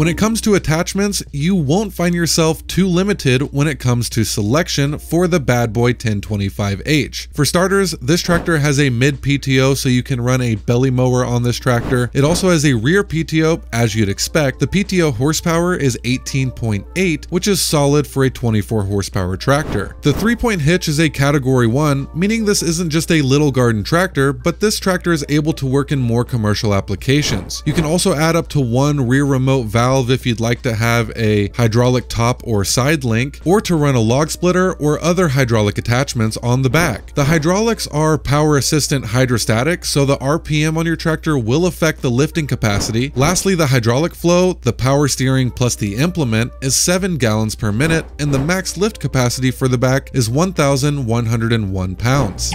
When it comes to attachments, you won't find yourself too limited when it comes to selection for the Bad Boy 1025H. For starters, this tractor has a mid PTO, so you can run a belly mower on this tractor. It also has a rear PTO, as you'd expect. The PTO horsepower is 18.8, which is solid for a 24 horsepower tractor. The 3-point hitch is a category 1, meaning this isn't just a little garden tractor, but this tractor is able to work in more commercial applications. You can also add up to one rear remote valve if you'd like to have a hydraulic top or side link, or to run a log splitter or other hydraulic attachments on the back. The hydraulics are power assistant hydrostatic, so the RPM on your tractor will affect the lifting capacity. Lastly, the hydraulic flow, the power steering plus the implement, is 7 gallons per minute, and the max lift capacity for the back is 1,101 pounds.